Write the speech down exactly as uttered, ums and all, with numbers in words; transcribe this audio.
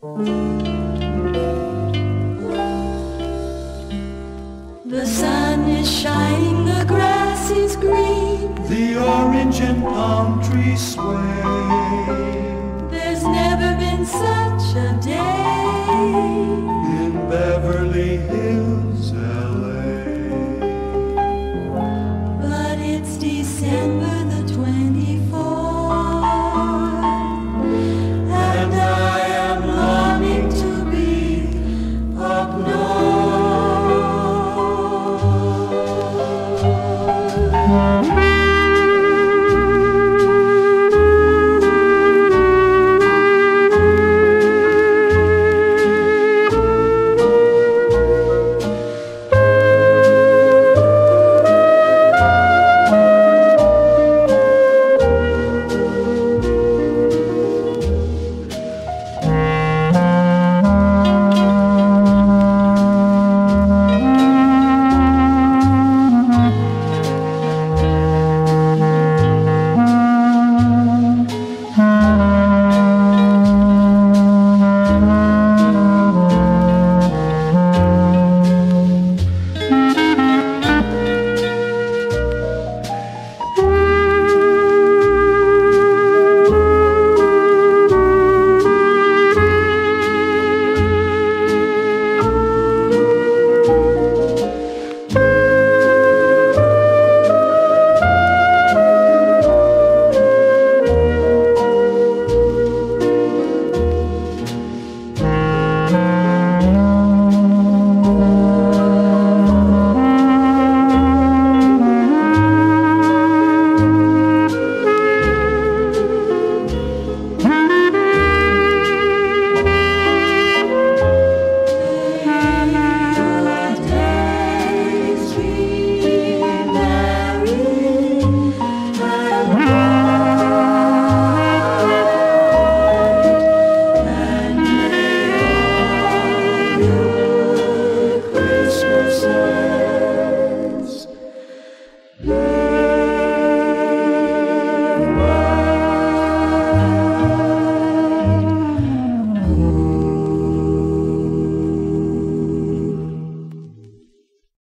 The sun is shining, the grass is green, the orange and palm trees sway. There's never been such a day.